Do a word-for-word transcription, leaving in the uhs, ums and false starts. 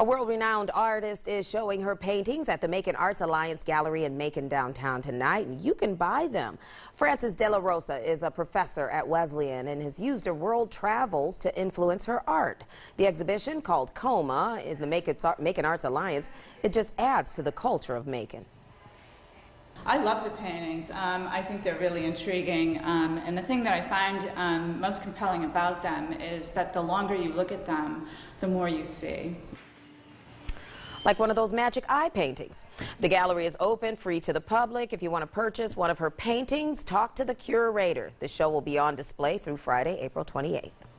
A world-renowned artist is showing her paintings at the Macon Arts Alliance Gallery in Macon downtown tonight, and you can buy them. Frances De La Rosa is a professor at Wesleyan and has used her world travels to influence her art. The exhibition, called Coma, is the Macon Arts Alliance. It just adds to the culture of Macon. I love the paintings. Um, I think they're really intriguing, um, and the thing that I find um, most compelling about them is that the longer you look at them, the more you see. Like one of those magic eye paintings. The gallery is open, free to the public. If you want to purchase one of her paintings, talk to the curator. The show will be on display through Friday, April twenty-eighth.